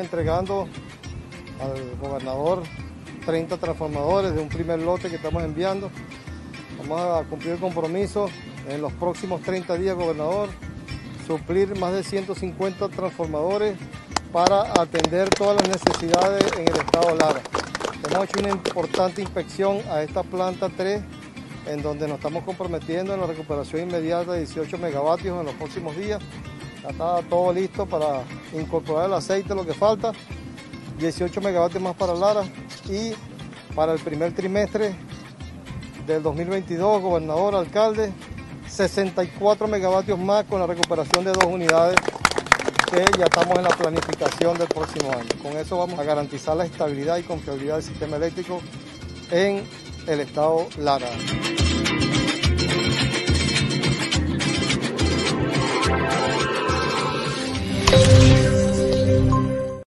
estamos entregando al gobernador 30 transformadores de un primer lote que estamos enviando. Vamos a cumplir el compromiso en los próximos 30 días, gobernador, suplir más de 150 transformadores para atender todas las necesidades en el estado Lara. Hemos hecho una importante inspección a esta planta 3, en donde nos estamos comprometiendo en la recuperación inmediata de 18 megavatios en los próximos días. Ya está todo listo para incorporar el aceite, lo que falta, 18 megavatios más para Lara, y para el primer trimestre del 2022, gobernador, alcalde, 64 megavatios más con la recuperación de 2 unidades que ya estamos en la planificación del próximo año. Con eso vamos a garantizar la estabilidad y confiabilidad del sistema eléctrico en el estado Lara.